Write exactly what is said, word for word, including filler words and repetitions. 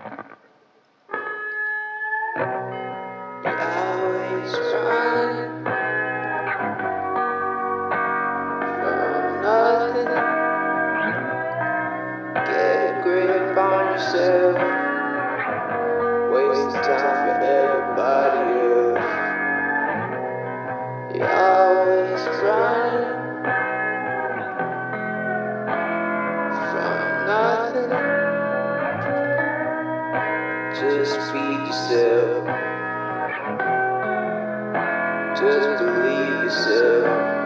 Yourself. Waste time for everybody else. You're always trying from nothing. Just be yourself. Just believe yourself.